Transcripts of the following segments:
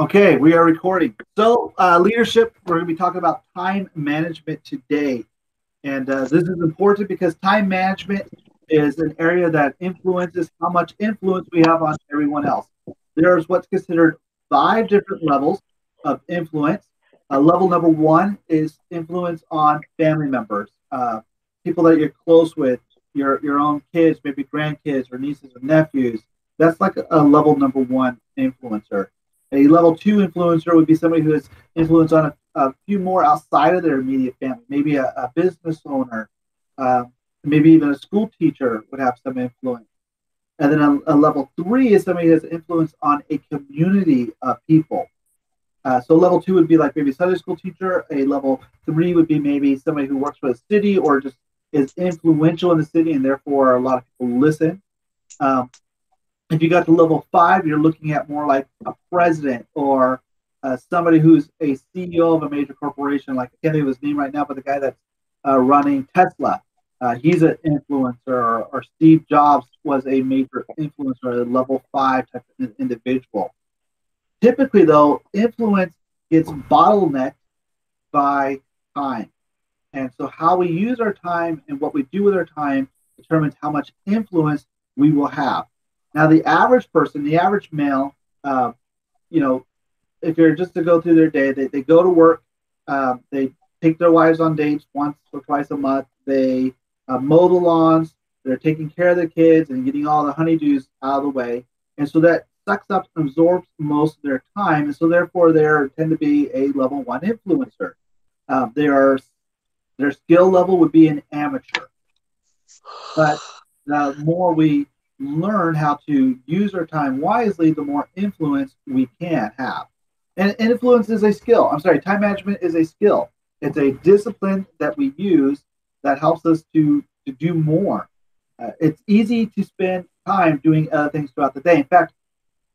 Okay, we are recording. So leadership, we're going to be talking about time management today. And this is important because time management is an area that influences how much influence we have on everyone else. There's what's considered 5 different levels of influence. Level number 1 is influence on family members, people that you're close with, your own kids, maybe grandkids or nieces or nephews. That's like a level number 1 influencer. A level 2 influencer would be somebody who has influence on a few more outside of their immediate family. Maybe a business owner, maybe even a school teacher would have some influence. And then a level 3 is somebody who has influence on a community of people. So level 2 would be like maybe a Sunday school teacher. A level 3 would be maybe somebody who works for the city or just is influential in the city, and therefore a lot of people listen. If you got to level 5, you're looking at more like a president or somebody who's a CEO of a major corporation. Like, I can't think of his name right now, but the guy that's running Tesla, he's an influencer. Or Steve Jobs was a major influencer, a level 5 type of individual. Typically, though, influence gets bottlenecked by time. And so how we use our time and what we do with our time determines how much influence we will have. Now, the average person, the average male, you know, if you're just to go through their day, they go to work, they take their wives on dates once or twice a month, they mow the lawns, they're taking care of the kids and getting all the honeydews out of the way. And so that sucks up and absorbs most of their time. And so therefore, they tend to be a level 1 influencer. Their skill level would be an amateur. But the more we learn how to use our time wisely, the more influence we can have. And influence is a skill. I'm sorry, time management is a skill. It's a discipline that we use that helps us to do more. It's easy to spend time doing other things throughout the day. In fact,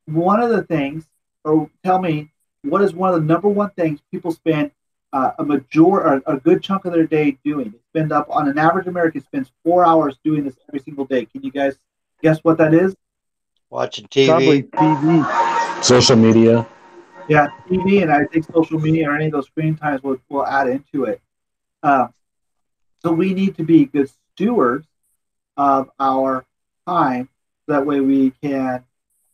one of the things, or tell me, what is one of the number 1 things people spend a good chunk of their day doing? They spend up, on an average American spends 4 hours doing this every single day. Can you guys guess what that is? Watching TV. Probably TV. Social media. Yeah, TV, and I think social media or any of those screen times will add into it. So we need to be good stewards of our time. That way we can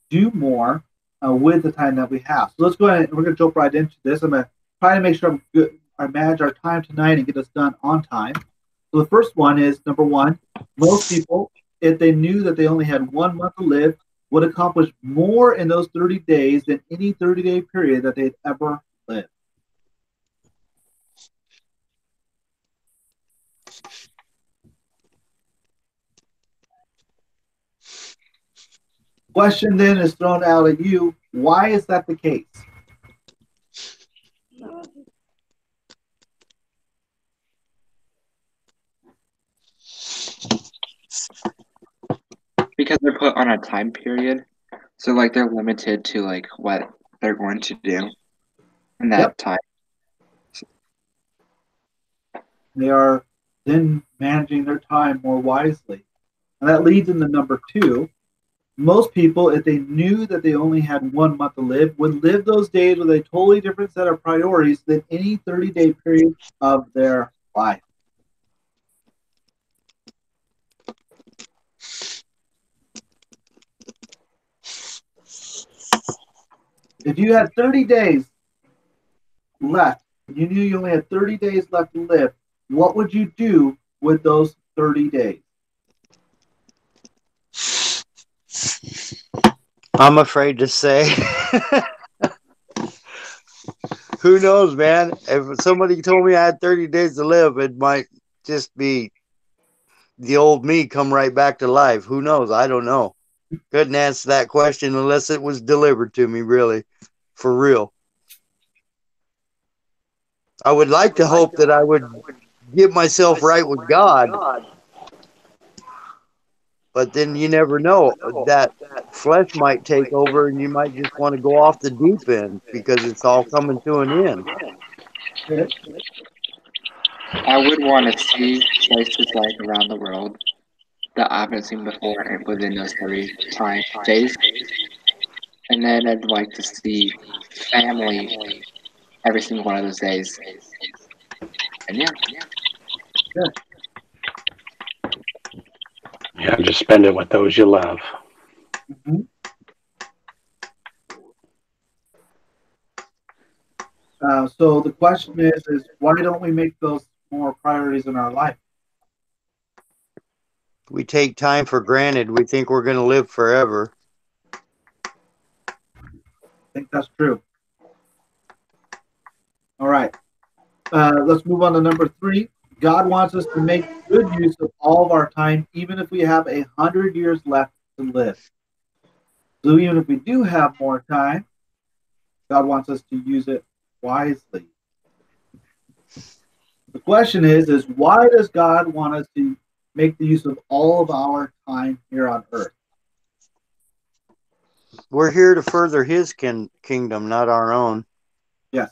do more with the time that we have. So let's go ahead and we're going to jump right into this. I'm going to try to make sure I'm good. I manage our time tonight and get us done on time. So the first one is, number 1, most people, if they knew that they only had 1 month to live, would accomplish more in those 30 days than any 30-day period that they'd ever lived. Question then is thrown out at you, why is that the case? Because they're put on a time period, so like they're limited to like what they're going to do in that time. They are then managing their time more wisely, and that leads into number 2. Most people, if they knew that they only had 1 month to live, would live those days with a totally different set of priorities than any 30-day period of their life. If you had 30 days left, you knew you only had 30 days left to live, what would you do with those 30 days? I'm afraid to say. Who knows, man? If somebody told me I had 30 days to live, it might just be the old me come right back to life. Who knows? I don't know. Couldn't answer that question unless it was delivered to me, really, for real. I would like to hope that I would get myself right with God. But then you never know. That flesh might take over and you might just want to go off the deep end because it's all coming to an end. I would want to see places like around the world that I haven't seen before and within those 30 days, and And then I'd like to see family every single one of those days. And yeah, just spend it with those you love. Mm-hmm. So the question is why don't we make those more priorities in our life? We take time for granted. We think we're going to live forever. I think that's true. All right. Let's move on to number 3. God wants us to make good use of all of our time, even if we have 100 years left to live. So even if we do have more time, God wants us to use it wisely. The question is why does God want us to make the use of all of our time here on earth? We're here to further his kingdom, not our own. Yes.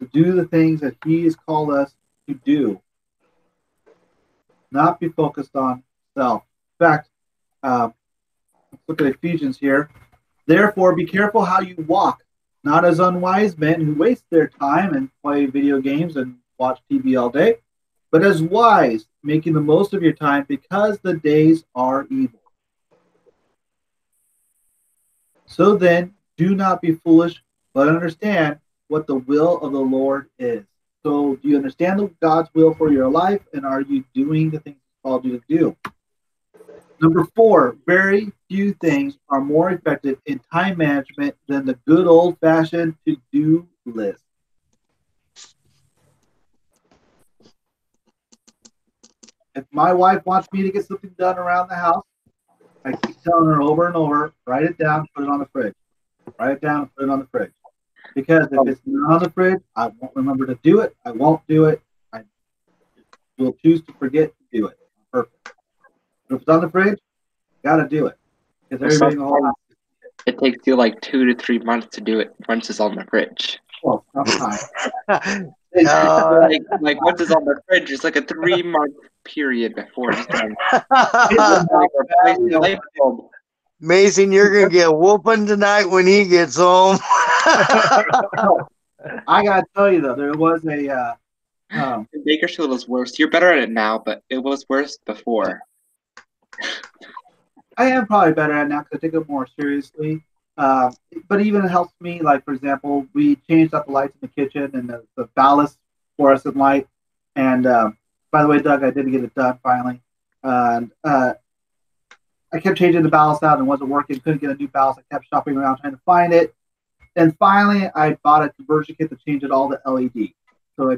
To do the things that he has called us to do. Not be focused on self. In fact, let's look at Ephesians here. Therefore, be careful how you walk, not as unwise men who waste their time and play video games and watch TV all day, but as wise, making the most of your time because the days are evil. So then, do not be foolish, but understand what the will of the Lord is. So do you understand God's will for your life, and are you doing the things he's called you to do? Number 4, very few things are more effective in time management than the good old-fashioned to-do list. If my wife wants me to get something done around the house, I keep telling her over and over, write it down, put it on the fridge. Write it down, put it on the fridge. Because if it's not on the fridge, I won't remember to do it. I won't do it. I will choose to forget to do it. Perfect. If it's on the fridge, got to do it. Because it takes you like 2 to 3 months to do it once it's on the fridge. Well, sometimes. like once it's on the fridge, it's like a 3-month period before it's done. Amazing, you're going to get whooping tonight when he gets home. I got to tell you, though, there was a... Bakersfield was worse. You're better at it now, but it was worse before. I am probably better at it now because I take it more seriously. But even it helps me, like, for example, we changed out the lights in the kitchen and the ballast fluorescent light. And by the way, Doug, I did get it done finally. And I kept changing the ballast out and it wasn't working. Couldn't get a new ballast. I kept shopping around trying to find it. And finally, I bought a conversion kit to change it all to LED. So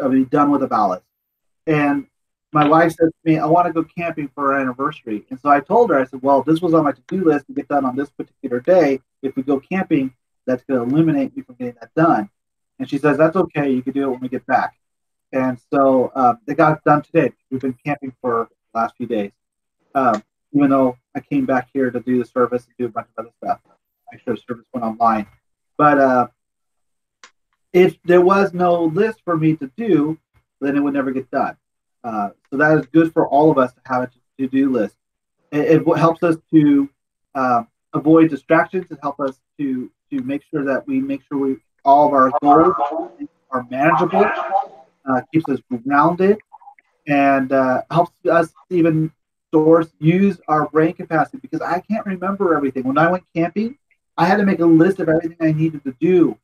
I'll be done with the ballast. And my wife said to me, I want to go camping for our anniversary. And so I told her, I said, well, this was on my to-do list to get done on this particular day. If we go camping, that's going to eliminate me from getting that done. And she says, that's okay. You can do it when we get back. And so they got done today. We've been camping for the last few days. Even though I came back here to do the service and do a bunch of other stuff. Make sure the service went online. But if there was no list for me to do, then it would never get done. So that is good for all of us to have a to-do list. It helps us to avoid distractions. It helps us to make sure that we make sure all of our goals are manageable. Keeps us grounded and helps us even use our brain capacity because I can't remember everything. When I went camping, I had to make a list of everything I needed to do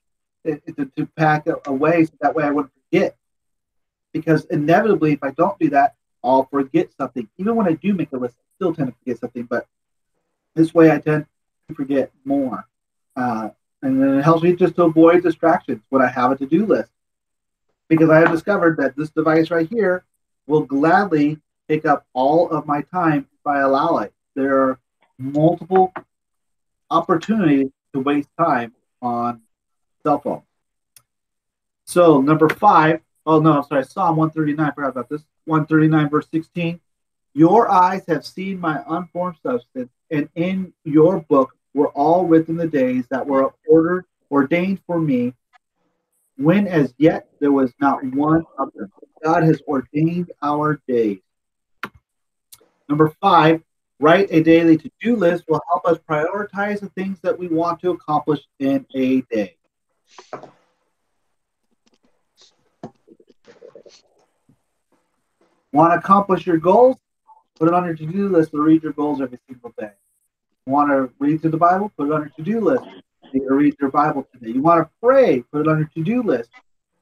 to pack away so that way I wouldn't forget. Because inevitably, if I don't do that, I'll forget something. Even when I do make a list, I still tend to forget something. But this way, I tend to forget more. And then it helps me just to avoid distractions when I have a to-do list. Because I have discovered that this device right here will gladly take up all of my time if I allow it. There are multiple opportunities to waste time on cell phone. So number 5. Oh, no, I'm sorry. Psalm 139. I forgot about this. 139, verse 16. Your eyes have seen my unformed substance, and in your book were all written the days that were ordained for me, when as yet there was not one of them. God has ordained our days. Number 5, Write a daily to-do list will help us prioritize the things that we want to accomplish in a day. Want to accomplish your goals? Put it on your to-do list to read your goals every single day. Want to read through the Bible? Put it on your to-do list. You read your Bible today. You want to pray? Put it on your to-do list.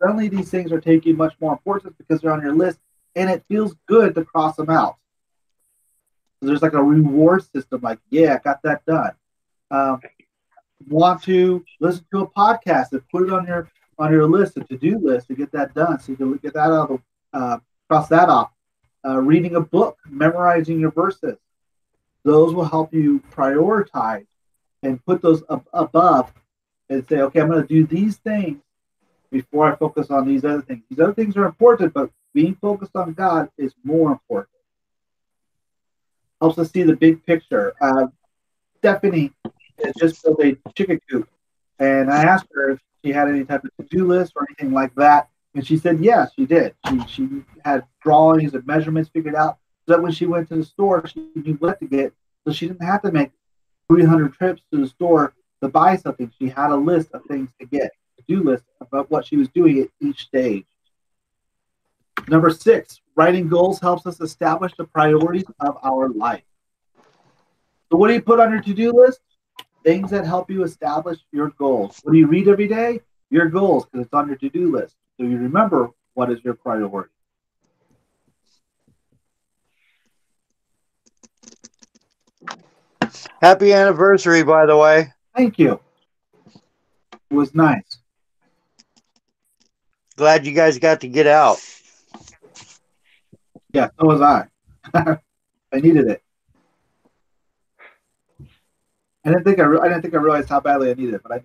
Suddenly these things are taking much more importance because they're on your list, and it feels good to cross them out. So there's like a reward system, like, yeah, I got that done. Want to listen to a podcast and put it on your list, a to-do list, to get that done, so you can get that out of the, cross that off. Reading a book, memorizing your verses. Those will help you prioritize and put those up above and say, okay, I'm going to do these things before I focus on these other things. These other things are important, but being focused on God is more important. Helps us see the big picture. Stephanie has just built a chicken coop, and I asked her if she had any type of to-do list or anything like that, and she said yes, she did. She had drawings and measurements figured out, so that when she went to the store, she knew what to get, so she didn't have to make 300 trips to the store to buy something. She had a list of things to get, to-do list about what she was doing at each stage. Number 6, writing goals helps us establish the priorities of our life. So what do you put on your to-do list? Things that help you establish your goals. What do you read every day? Your goals, because it's on your to-do list. So you remember what is your priority. Happy anniversary, by the way. Thank you. It was nice. Glad you guys got to get out. Yeah, so was I. I needed it. I didn't think I realized how badly I needed it, but I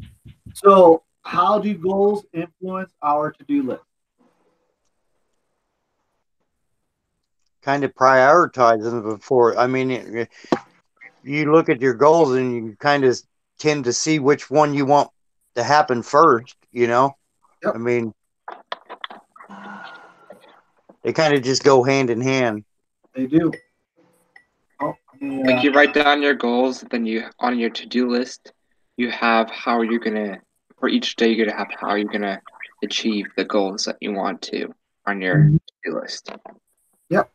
did. So, how do goals influence our to-do list? Kind of prioritize them before. I mean, you look at your goals and you kind of tend to see which one you want to happen first, you know? Yep. I mean, they kind of just go hand in hand. They do. Oh, yeah. Like you write down your goals, then you on your to-do list, you have how you're gonna, for each day you're gonna have how you're gonna achieve the goals that you want to on your to-do list. Yep.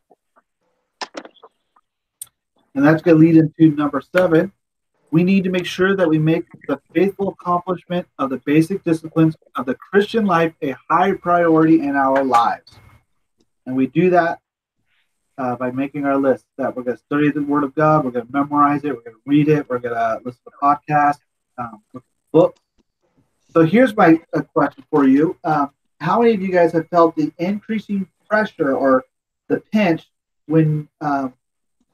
And that's gonna lead into number 7. We need to make sure that we make the faithful accomplishment of the basic disciplines of the Christian life a high priority in our lives. And we do that by making our list that we're going to study the Word of God, we're going to memorize it, we're going to read it, we're going to listen to podcasts, look at books. So here's my question for you. How many of you guys have felt the increasing pressure or the pinch when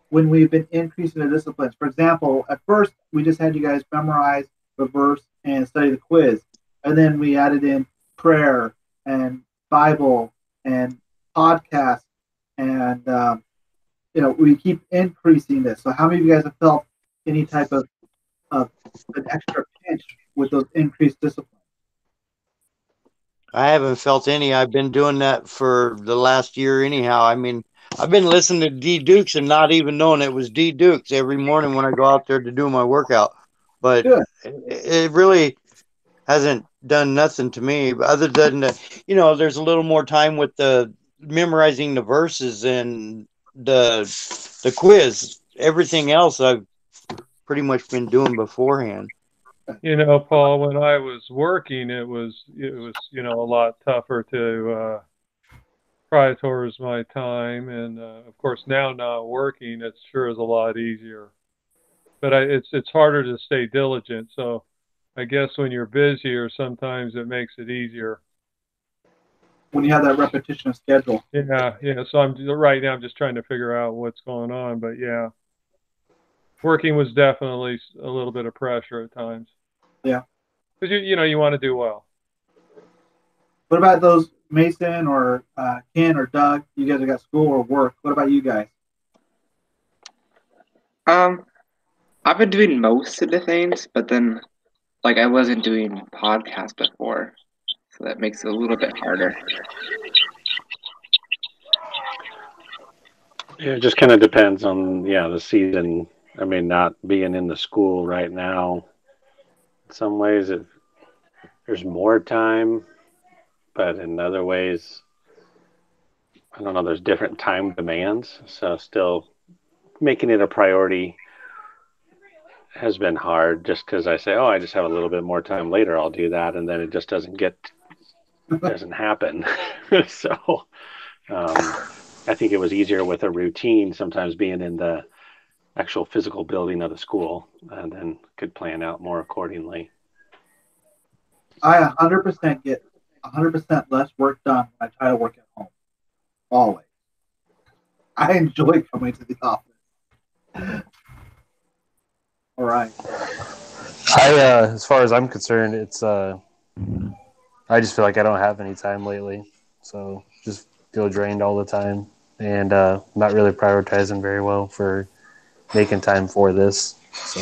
we've been increasing the disciplines? For example, at first we just had you guys memorize the verse and study the quiz. And then we added in prayer and Bible and podcast, and we keep increasing this. So how many of you guys have felt any type of an extra pinch with those increased disciplines? I haven't felt any. I've been doing that for the last year anyhow. I mean, I've been listening to D Dukes and not even knowing it was D Dukes every morning when I go out there to do my workout. But it really hasn't done nothing to me other than that, you know, there's a little more time with the memorizing the verses and the quiz. Everything else I've pretty much been doing beforehand. You know, Paul, when I was working, it was you know, a lot tougher to prioritize my time, and of course now not working, it sure is a lot easier. But it's harder to stay diligent. So I guess when you're busier, sometimes it makes it easier. When you have that repetition of schedule. Yeah. So right now I'm just trying to figure out what's going on. But yeah, working was definitely a little bit of pressure at times. Yeah. Because, you want to do well. What about those, Mason or Ken or Doug? You guys have got school or work. What about you guys? I've been doing most of the things, but then I wasn't doing podcasts before. So that makes it a little bit harder. It just kind of depends on, the season. I mean, not being in the school right now, in some ways there's more time, but in other ways, I don't know, there's different time demands. So still making it a priority has been hard, just because I say, I just have a little bit more time later, I'll do that. And then it just doesn't happen. So I think it was easier with a routine, sometimes being in the actual physical building of the school, and then could plan out more accordingly. I 100% get 100% less work done when I try to work at home. Always. I enjoy coming to the office. All right. I as far as I'm concerned, it's I just feel like I don't have any time lately. So just feel drained all the time, and not really prioritizing very well for making time for this. So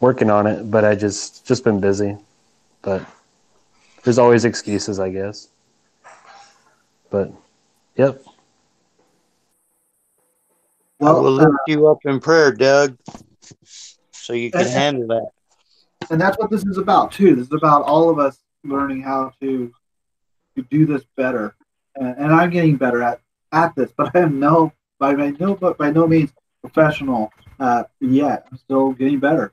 working on it, but I just been busy. But there's always excuses, I guess. But yep. Well, we'll lift you up in prayer, Doug, so you can handle that. And that's what this is about too. This is about all of us learning how to do this better. And I'm getting better at this, but I am by no means professional yet. I'm still getting better.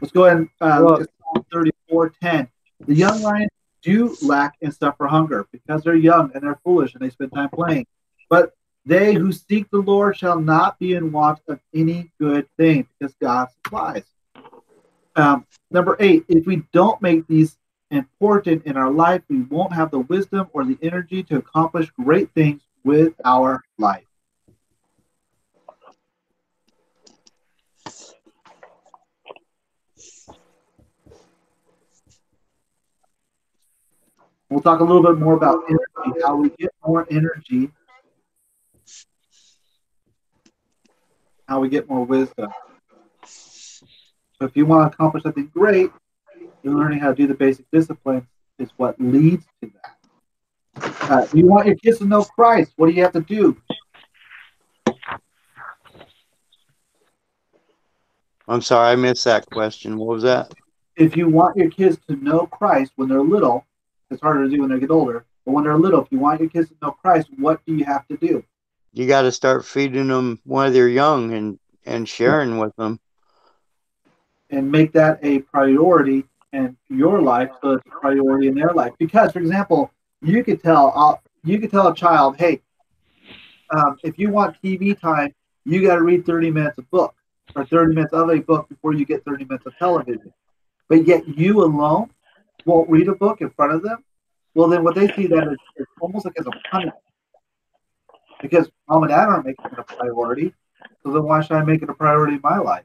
Let's go ahead and look at Psalm 34:10. The young lions do lack and suffer hunger, because they're young and they're foolish and they spend time playing. But they who seek the Lord shall not be in want of any good thing, because God supplies. Number 8, if we don't make these important in our life, we won't have the wisdom or the energy to accomplish great things with our life. We'll talk a little bit more about energy, how we get more energy, how we get more wisdom. So if you want to accomplish something great, you're learning how to do the basic disciplines is what leads to that. If you want your kids to know Christ, what do you have to do? I'm sorry, I missed that question. What was that? If you want your kids to know Christ when they're little, it's harder to do when they get older, but when they're little, if you want your kids to know Christ, what do you have to do? You got to start feeding them while they're young and sharing with them. And make that a priority in your life, so it's a priority in their life. Because, for example, you could tell a child, hey, if you want TV time, you got to read 30 minutes of book, or 30 minutes of a book before you get 30 minutes of television. But yet you alone won't read a book in front of them. Well, then what they see that is almost like as a punishment. Because mom and dad aren't making it a priority, so then why should I make it a priority in my life?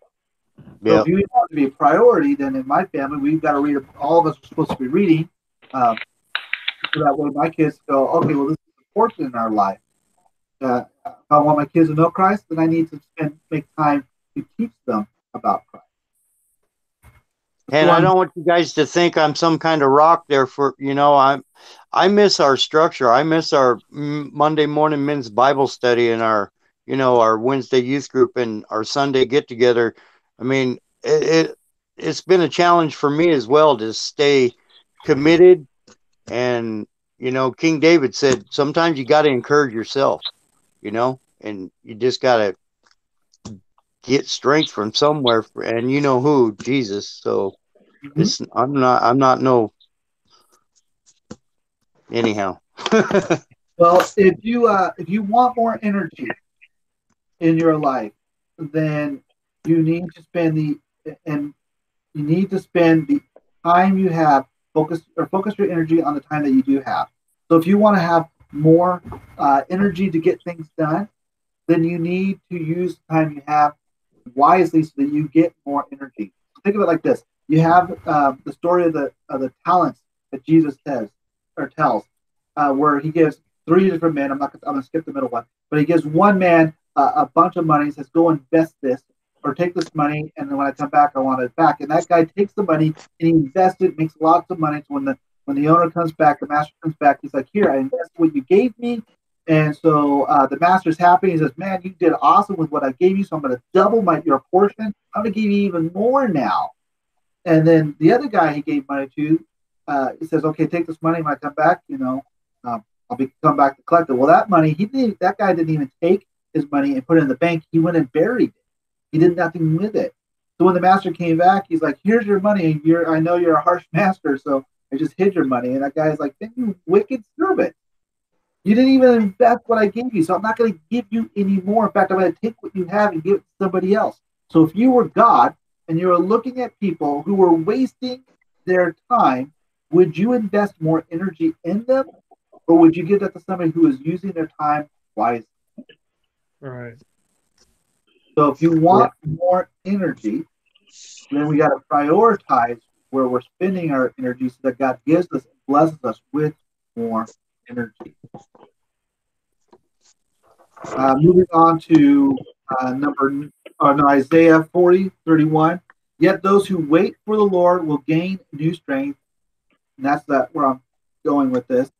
Yeah. So if you want to be a priority, then in my family, we've got to read. All of us are supposed to be reading. So that way my kids go, okay, well, this is important in our life. If I want my kids to know Christ, then I need to make time to teach them about Christ. And I don't want you guys to think I'm some kind of rock there for, I miss our structure. I miss our Monday morning men's Bible study and our, our Wednesday youth group and our Sunday get together. I mean, it's been a challenge for me as well to stay committed. And, King David said, sometimes you got to encourage yourself, and you just got to get strength from somewhere, and you know who, Jesus. So it's, I'm not no. Anyhow. Well, if you want more energy in your life, then you need to spend the time you have focus your energy on the time that you do have. So if you want to have more energy to get things done, then you need to use the time you have wisely so that you get more energy. Think of it like this. You have the story of the talents that Jesus tells, where he gives 3 different men. I'm going to skip the middle one, but he gives one man a bunch of money and says, go invest this, or take this money, and then when I come back, I want it back. And that guy takes the money and he invests it, makes lots of money. So when the owner comes back, the master comes back, he's like, here, I invested what you gave me, And so the master's happy. He says, man, you did awesome with what I gave you, so I'm going to double your portion. I'm going to give you even more now. And then the other guy he gave money to, he says, okay, take this money. When I come back, I'll be come back to collect it. Well, that money, that guy didn't even take his money and put it in the bank. He went and buried it. He did nothing with it. So when the master came back, he's like, here's your money. I know you're a harsh master, so I just hid your money. And that guy's like, then you wicked servant. You didn't even invest what I gave you, so I'm not going to give you any more. In fact, I'm going to take what you have and give it to somebody else. So if you were God and you were looking at people who were wasting their time, would you invest more energy in them, or would you give that to somebody who is using their time wisely? Right. So if you want more energy, then we got to prioritize where we're spending our energy so that God gives us and blesses us with more energy. Moving on to Isaiah 40:31. Yet those who wait for the Lord will gain new strength. And that's where I'm going with this.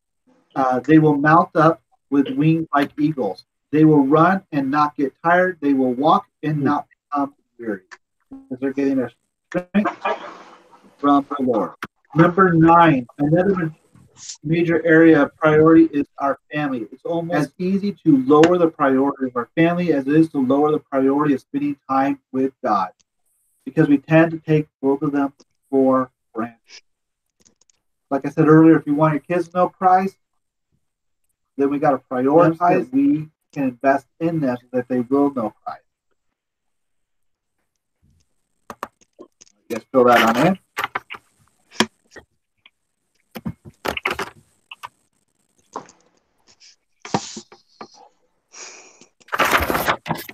They will mount up with wings like eagles. They will run and not get tired. They will walk and not become weary, because they're getting their strength from the Lord. Number 9, another major area of priority is our family. It's almost as easy to lower the priority of our family as it is to lower the priority of spending time with God, because we tend to take both of them for granted. Like I said earlier, if you want your kids to know Christ, then we got to prioritize. We can invest in them so that they will know Christ. I guess fill that on in.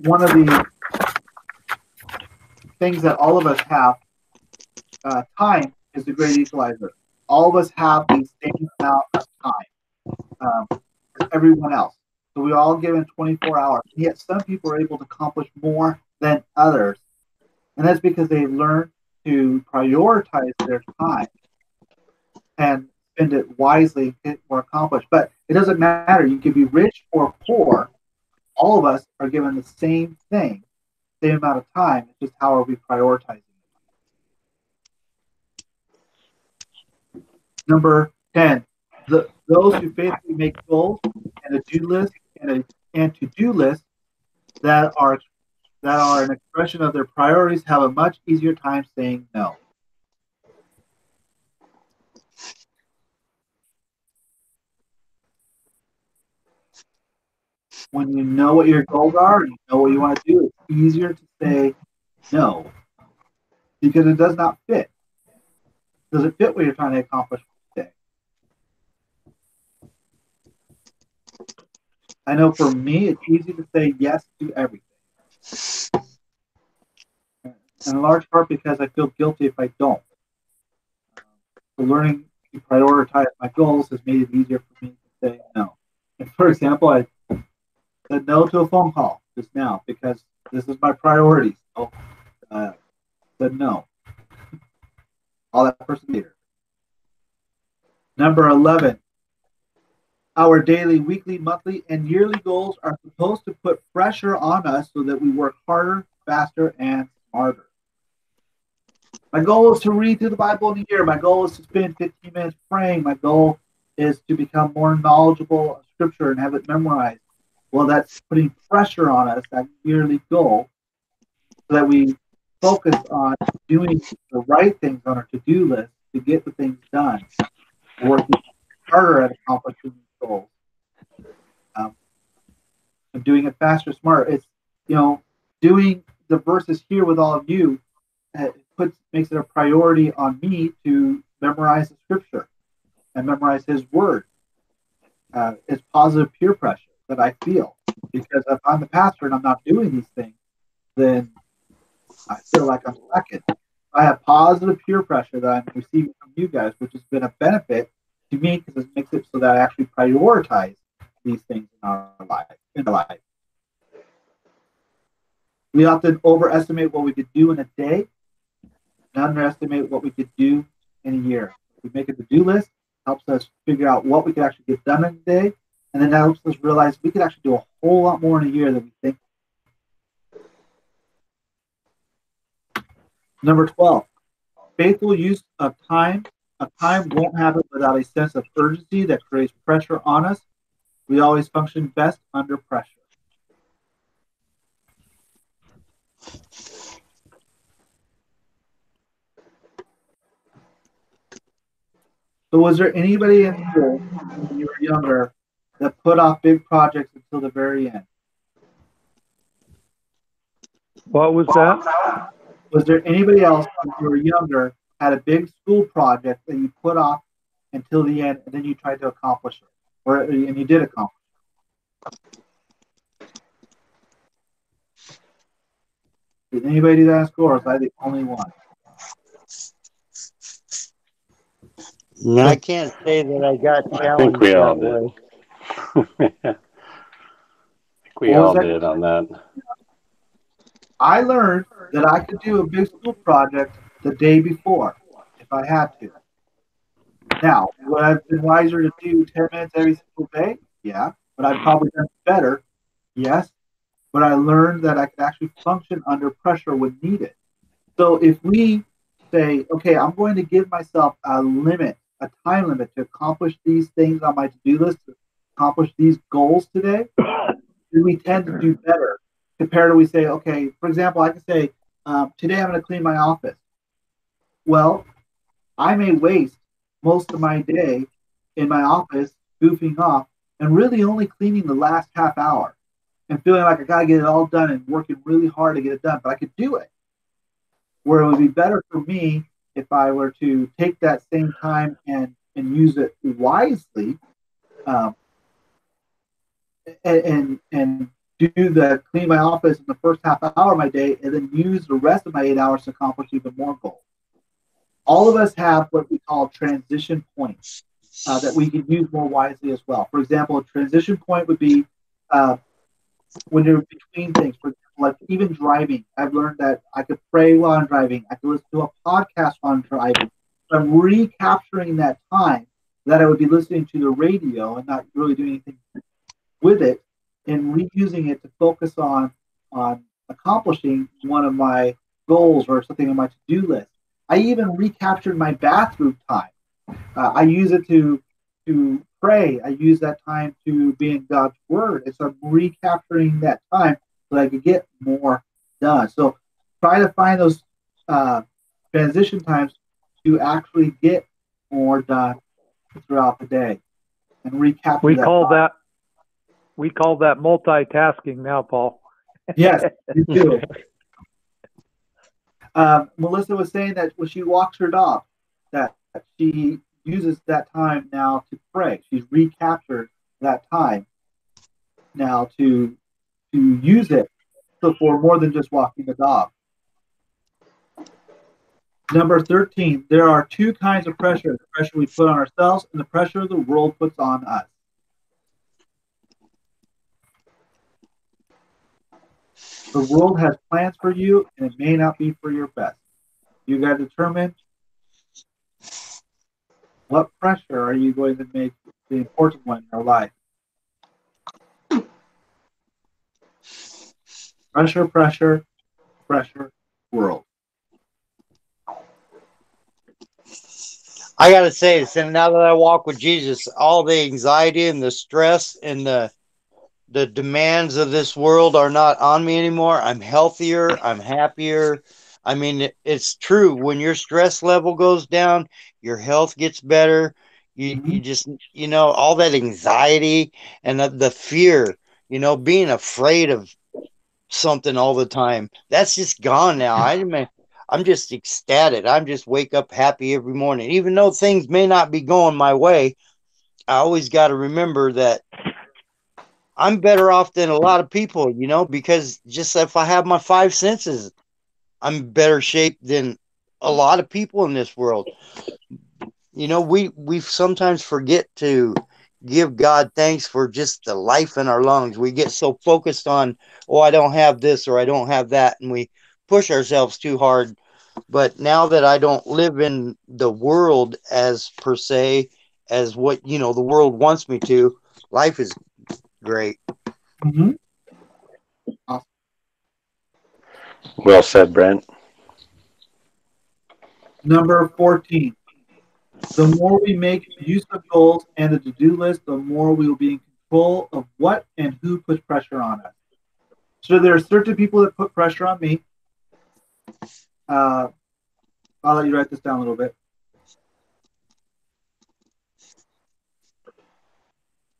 One of the things that all of us have, time is the great equalizer. All of us have the same amount of time as everyone else. So we all given 24 hours, yet some people are able to accomplish more than others. And that's because they've learned to prioritize their time and spend it wisely or accomplished. But it doesn't matter. You can be rich or poor. All of us are given the same thing, same amount of time. It's just how are we prioritizing it. Number 10, those who faithfully make goals and to-do lists that are an expression of their priorities have a much easier time saying no. When you know what your goals are and you know what you want to do, it's easier to say no, because it does not fit. Does it fit what you're trying to accomplish? I know for me, it's easy to say yes to everything. In large part because I feel guilty if I don't. So learning to prioritize my goals has made it easier for me to say no. And for example, I said no to a phone call just now because this is my priority. So said no. All that person later. Number 11. Our daily, weekly, monthly, and yearly goals are supposed to put pressure on us so that we work harder, faster, and smarter. My goal is to read through the Bible in a year. My goal is to spend 15 minutes praying. My goal is to become more knowledgeable of Scripture and have it memorized. Well, that's putting pressure on us, that yearly goal, so that we focus on doing the right things on our to-do list to get the things done, working harder at accomplishing goals. I'm doing it faster, smarter. It's doing the verses here with all of you makes it a priority on me to memorize the Scripture and memorize His Word. It's positive peer pressure that I feel, because if I'm the pastor and I'm not doing these things, then I feel like I'm lacking. I have positive peer pressure that I'm receiving from you guys, which has been a benefit to me, because it makes it so that I actually prioritize these things in our life. We often overestimate what we could do in a day and underestimate what we could do in a year. We make a to-do list, helps us figure out what we could actually get done in a day, And then that helps us realize we could actually do a whole lot more in a year than we think. Number 12, faithful use of time. A time won't happen without a sense of urgency that creates pressure on us. We always function best under pressure. So was there anybody in here when you were younger that put off big projects until the very end? What was that? Was there anybody else when you were younger had a big school project that you put off until the end, and then you tried to accomplish it, and you did accomplish it? Did anybody do that in school, or was I the only one? No, I can't say that I got challenged. I think we all did. I think we all did on that. I learned that I could do a big school project the day before, if I had to. Now, would I have been wiser to do 10 minutes every single day? Yeah. But I'd probably done better. Yes. But I learned that I could actually function under pressure when needed. So if we say, okay, I'm going to give myself a limit, a time limit to accomplish these things on my to-do list, to accomplish these goals today, then we tend to do better compared to we say, okay, for example, I can say, today I'm going to clean my office. Well, I may waste most of my day in my office goofing off and really only cleaning the last half hour and feeling like I got to get it all done and working really hard to get it done, but I could do it. Where it would be better for me if I were to take that same time and use it wisely and do the clean my office in the first half hour of my day and then use the rest of my 8 hours to accomplish even more goals. All of us have what we call transition points that we can use more wisely as well. For example, a transition point would be when you're between things. For example, like even driving, I've learned that I could pray while I'm driving. I could listen to a podcast while I'm driving. So I'm recapturing that time that I would be listening to the radio and not really doing anything with it and reusing it to focus on accomplishing one of my goals or something on my to-do list. I even recaptured my bathroom time. I use it to pray. I use that time to be in God's Word. And so I'm recapturing that time so that I can get more done. So try to find those transition times to actually get more done throughout the day and recapture We call that multitasking now, Paul. Yes, you do. Melissa was saying that when she walks her dog, that she uses that time now to pray. She's recaptured that time now to use it for more than just walking the dog. Number 13, there are two kinds of pressure, the pressure we put on ourselves and the pressure the world puts on us. The world has plans for you, and it may not be for your best. You got to determine what pressure are you going to make the important one in your life. Pressure, pressure, pressure, world. I got to say, so now that I walk with Jesus, all the anxiety and the stress and the demands of this world are not on me anymore. I'm healthier. I'm happier. I mean, it's true. When your stress level goes down, your health gets better. You just, you know, all that anxiety and the fear, you know, being afraid of something all the time, that's just gone now. I'm just ecstatic. I'm just wake up happy every morning. Even though things may not be going my way, I always got to remember that I'm better off than a lot of people, you know, because just if I have my five senses, I'm better shape than a lot of people in this world. You know, we sometimes forget to give God thanks for just the life in our lungs. We get so focused on, oh, I don't have this or I don't have that, and we push ourselves too hard. But now that I don't live in the world as per se, as what, you know, the world wants me to, Life is great. Mm-hmm. Awesome. Well said, Brent. Number 14. The more we make use of goals and the to-do list, the more we will be in control of what and who puts pressure on us. So there are certain people that put pressure on me. I'll let you write this down a little bit.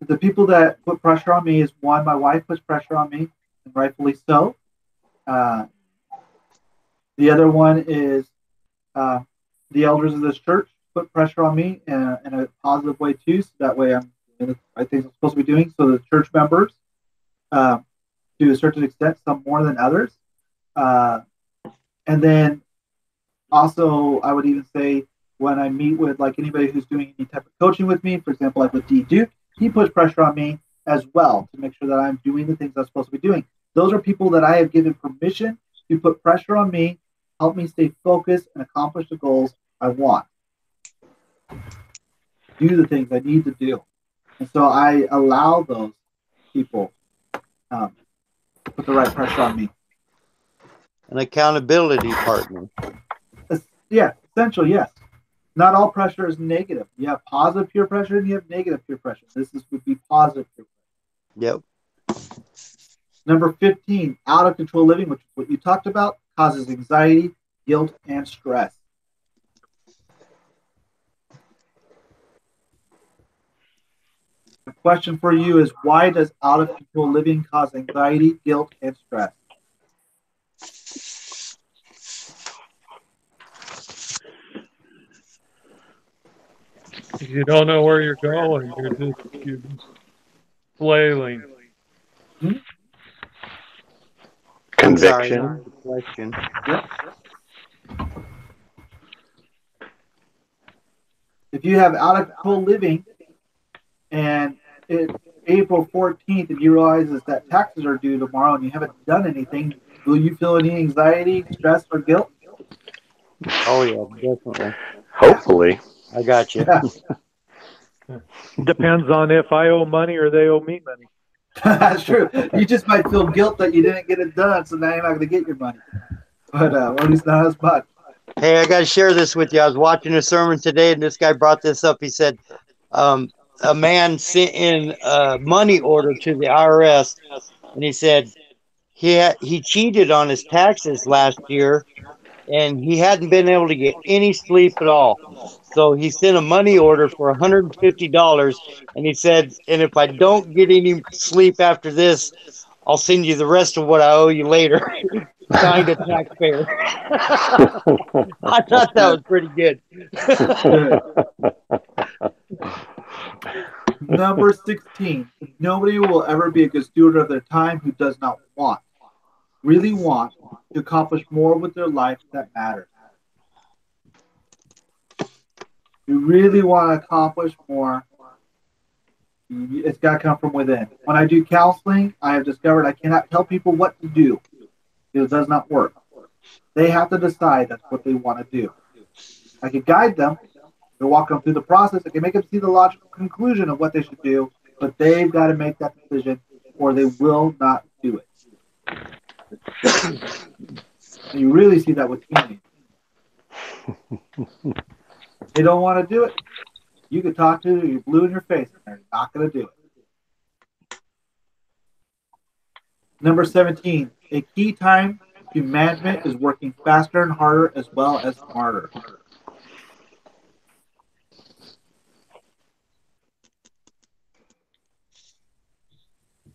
The people that put pressure on me is, one, my wife puts pressure on me, and rightfully so. The other one is the elders of this church put pressure on me in a positive way, too. So that way I'm doing the right things I'm supposed to be doing. So the church members, to a certain extent, some more than others. And then also I would even say when I meet with like anybody who's doing any type of coaching with me, for example, like with D Duke, he puts pressure on me as well to make sure that I'm doing the things I'm supposed to be doing. Those are people that I have given permission to put pressure on me, help me stay focused and accomplish the goals I want. Do the things I need to do. And so I allow those people to put the right pressure on me. An accountability partner. Yeah, essential, yes. Not all pressure is negative. You have positive peer pressure and you have negative peer pressure. This would be positive peer pressure. Yep. Number 15, out of control living, which is what you talked about, causes anxiety, guilt, and stress. The question for you is, why does out of control living cause anxiety, guilt, and stress? You don't know where you're going. You're flailing. Hmm? Conviction. Sorry, yep. If you have out of control living and it's April 14th and you realize that taxes are due tomorrow and you haven't done anything, will you feel any anxiety, stress, or guilt? Oh, yeah, definitely. Hopefully. I got you. Yeah. Depends on if I owe money or they owe me money. That's true. You just might feel guilt that you didn't get it done, so now you're not going to get your money. But at least not as much. Hey, I got to share this with you. I was watching a sermon today, and this guy brought this up. He said a man sent in a money order to the IRS, and he said he cheated on his taxes last year, and he hadn't been able to get any sleep at all. So he sent a money order for $150, and he said, and if I don't get any sleep after this, I'll send you the rest of what I owe you later. Signed a taxpayer. I thought that was pretty good. Number 16, nobody will ever be a good steward of their time who does not really want to accomplish more with their life that matters. You really want to accomplish more. It's got to come from within. When I do counseling, I have discovered I cannot tell people what to do. It does not work. They have to decide that's what they want to do. I can guide them. I can walk them through the process. I can make them see the logical conclusion of what they should do, but they've got to make that decision or they will not do it. And you really see that with teenagers. They don't want to do it. You could talk to them, you're blue in your face, and they're not going to do it. Number 17, a key time to management is working faster and harder as well as smarter.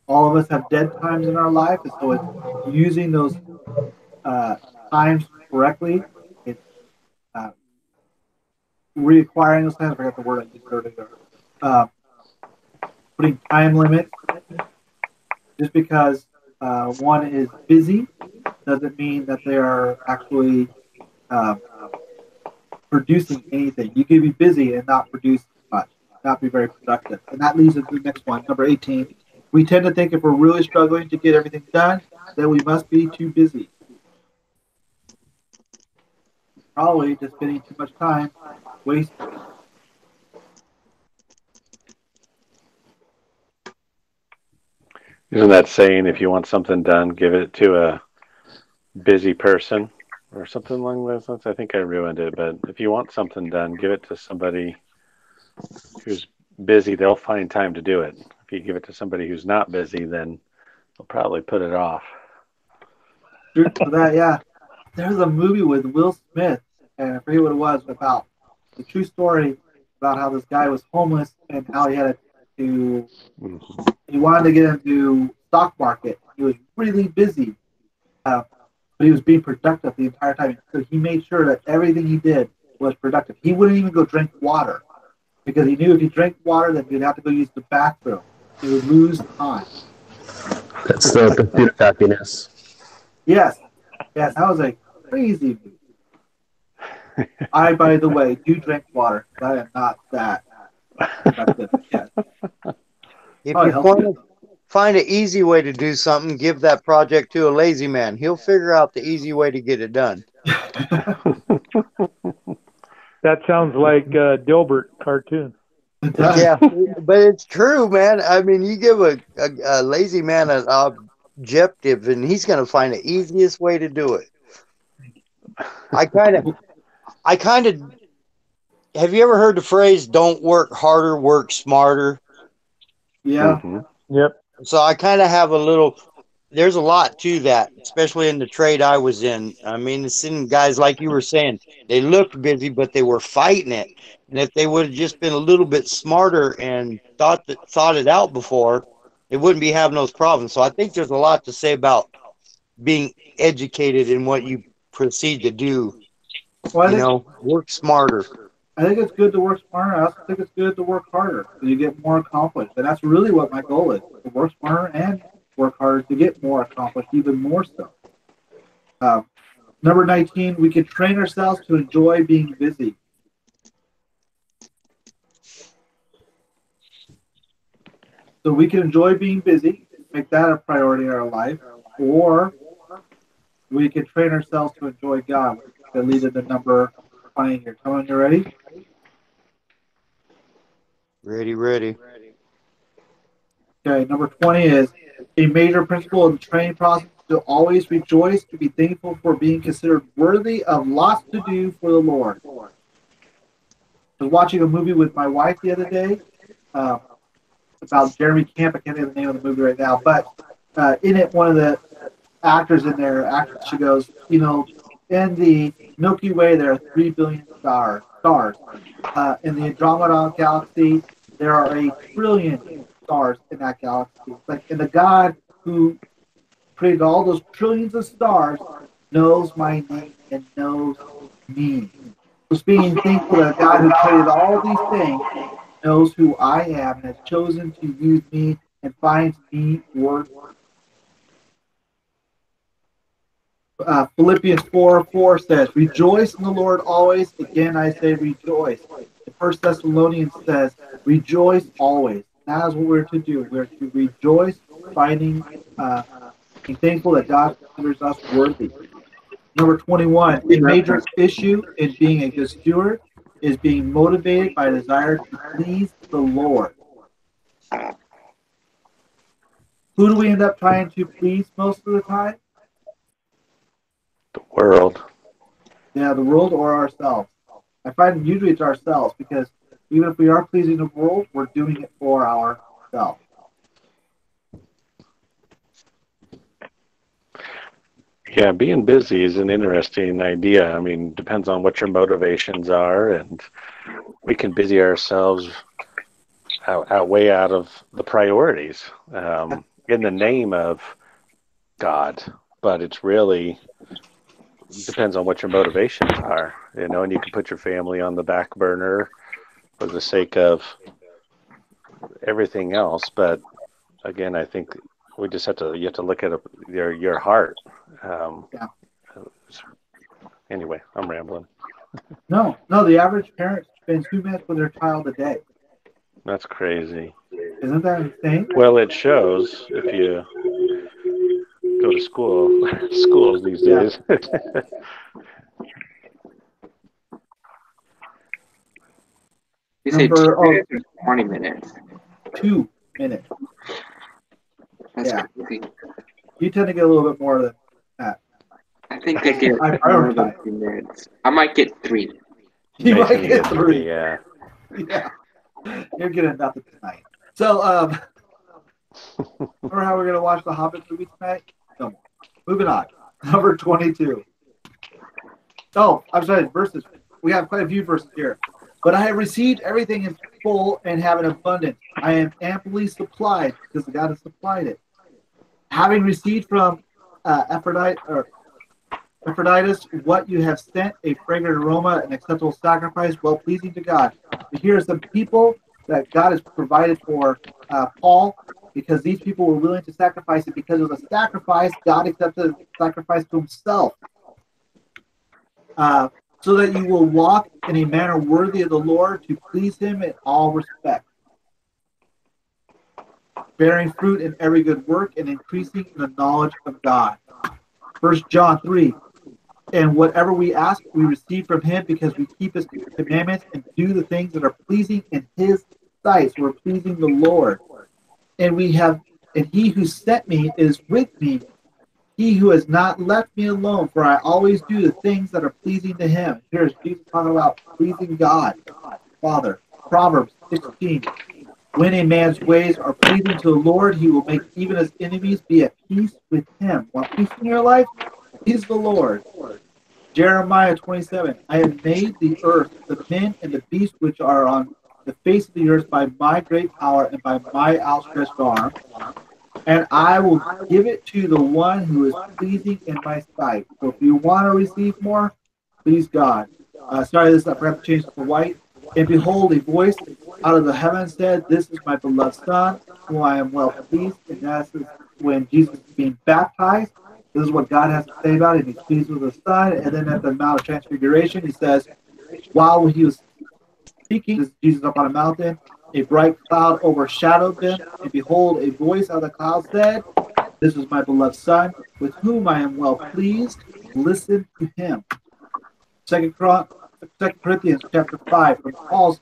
All of us have dead times in our life, and so it's using those times correctly. It's reacquiring those times. I forgot the word I used earlier. Putting time limits. Just because one is busy doesn't mean that they are actually producing anything. You can be busy and not produce much, not be very productive. And that leads us to the next one, number 18. We tend to think if we're really struggling to get everything done, then we must be too busy. Probably just spending too much time wasting. Isn't that saying, if you want something done, give it to a busy person or something along those lines? I think I ruined it, but if you want something done, give it to somebody who's busy. They'll find time to do it. If you give it to somebody who's not busy, then they'll probably put it off. True to that, yeah. There's a movie with Will Smith, and I forget what it was, about the true story about how this guy was homeless and how he had to, he wanted to get into stock market. He was really busy, but he was being productive the entire time. So he made sure that everything he did was productive. He wouldn't even go drink water because he knew if he drank water, then he'd have to go use the bathroom. He would lose time. That's the pursuit of happiness. Yes. Yes, that was a crazy movie. I, by the way, do drink water. I am not that. Yes. If you find an easy way to do something, give that project to a lazy man. He'll figure out the easy way to get it done. That sounds like a Dilbert cartoon. Yeah, but it's true, man. I mean, you give a lazy man an objective, and he's going to find the easiest way to do it. I kind of, have you ever heard the phrase, don't work harder, work smarter? Yeah. Mm-hmm. Yep. So I kind of have a little, there's a lot to that, especially in the trade I was in. I mean, it's in guys like you were saying, they looked busy, but they were fighting it. And if they would have just been a little bit smarter and thought it out before, they wouldn't be having those problems. So I think there's a lot to say about being educated in what you proceed to do. Well, work smarter. I think it's good to work smarter. I also think it's good to work harder so you get more accomplished. And that's really what my goal is, to work smarter and work harder to get more accomplished, even more so. Number 19, we can train ourselves to enjoy being busy. So we can enjoy being busy, make that a priority in our life, or we can train ourselves to enjoy God. That leads to number 20 here. Come on, you ready? Ready. Okay, number 20 is a major principle in the training process to always rejoice, to be thankful for being considered worthy of lots to do for the Lord. I was watching a movie with my wife the other day about Jeremy Camp. I can't think of the name of the movie right now, but in it, one of the actors in there, she goes, in the Milky Way, there are 3 billion stars. In the Andromeda galaxy, there are a trillion stars in that galaxy. And the God who created all those trillions of stars knows my name and knows me. Just being thankful that God who created all these things knows who I am and has chosen to use me and finds me worth. Philippians 4:4 says, rejoice in the Lord always. Again, I say rejoice. 1 Thessalonians says, rejoice always. That is what we're to do. We're to rejoice, finding being thankful that God considers us worthy. Number 21, a major issue in being a good steward is being motivated by a desire to please the Lord. Who do we end up trying to please most of the time? The world. Yeah, the world or ourselves. I find usually it's ourselves because even if we are pleasing the world, we're doing it for ourselves. Yeah, being busy is an interesting idea. I mean, depends on what your motivations are, and we can busy ourselves way out of the priorities in the name of God. But it's really... depends on what your motivations are, and you can put your family on the back burner for the sake of everything else. But again, I think we just you have to look at your heart. Yeah. Anyway, I'm rambling. No, the average parent spends 2 minutes with their child a day. That's crazy. Isn't that insane? Well, it shows if you go to schools these days. You say 2 minutes or 20 minutes? 2 minutes. That's crazy. You tend to get a little bit more than that. I think I get more than 2 minutes. I might get 3. You might get 3. Yeah. Yeah. You're getting nothing tonight. So, remember how we're going to watch the Hobbit movie tonight? No. Moving on. Number 22. Oh, I'm sorry. Verses. We have quite a few verses here. But I have received everything in full and have an abundance. I am amply supplied because God has supplied it. Having received from Epaphroditus what you have sent, a fragrant aroma, an acceptable sacrifice, well-pleasing to God. But here are some people that God has provided for Paul, because these people were willing to sacrifice it. Because it was a sacrifice, God accepted the sacrifice to himself. So that you will walk in a manner worthy of the Lord, to please him in all respect, bearing fruit in every good work and increasing in the knowledge of God. 1 John 3, and whatever we ask, we receive from him, because we keep his commandments and do the things that are pleasing in his sight. So we're pleasing the Lord. And he who sent me is with me. He who has not left me alone, for I always do the things that are pleasing to him. Here's Jesus talking about pleasing God, Father. Proverbs 16. When a man's ways are pleasing to the Lord, he will make even his enemies be at peace with him. Want peace in your life? He's the Lord. Jeremiah 27. I have made the earth, the men and the beasts which are on the face of the earth, by my great power and by my outstretched arm. And I will give it to the one who is pleasing in my sight. So if you want to receive more, please God. I forgot to change it to white. And behold, a voice out of the heavens said, "This is my beloved Son, who I am well pleased." And that's when Jesus is being baptized. This is what God has to say about it. He's pleased with the Son. And then at the Mount of Transfiguration, he says, while he was speaking, this is Jesus up on a mountain, a bright cloud overshadowed them, and behold, a voice out of the cloud said, "This is my beloved Son, with whom I am well pleased. Listen to him." 2 Corinthians chapter 5, from Paul's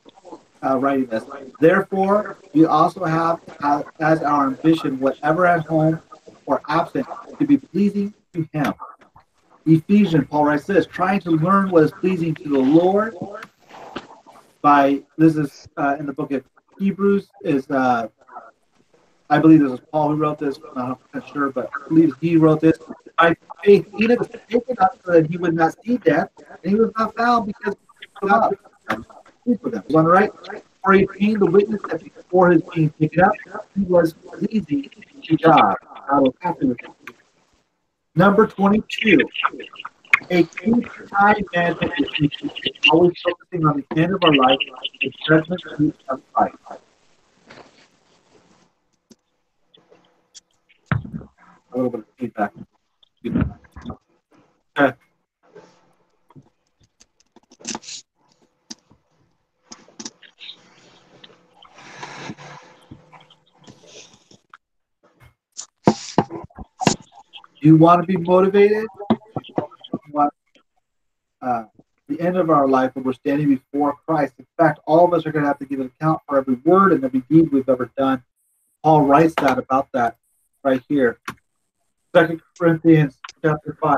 writing this. Therefore, we also have as our ambition, whatever at home or absent, to be pleasing to him. Ephesians, Paul writes this, trying to learn what is pleasing to the Lord. In the book of Hebrews, I believe this is Paul who wrote this. I'm not 100% sure, but I believe he wrote this. By faith, Enoch was taken up so that he would not see death, and he was not found because God was with him. Is that right? For he became the witness that before his being taken up, he was pleasing to God. I was happy with him. Number 22. A key time management is always focusing on the end of our life and judgment of life. A little bit of feedback. Okay. You want to be motivated? The end of our life when we're standing before Christ. In fact, all of us are going to have to give an account for every word and every deed we've ever done. Paul writes about that right here. 2 Corinthians chapter 5.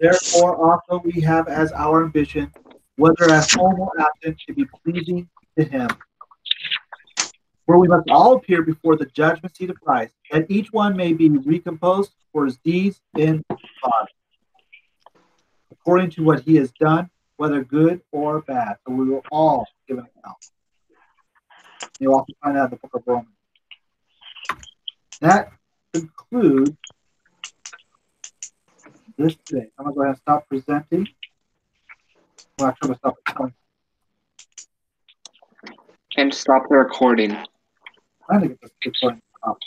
Therefore also we have as our ambition, whether at home or absent, to be pleasing to him. Where we must all appear before the judgment seat of Christ, that each one may be recomposed for his deeds in God, according to what he has done, whether good or bad. So we will all give an account. You'll also find out in the book of Romans. That concludes this thing. I'm going to go ahead and stop presenting. Well, actually, I'm going to stop recording. And stop the recording. I'm going to get this recording stopped.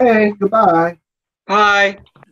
Hey, goodbye. Bye.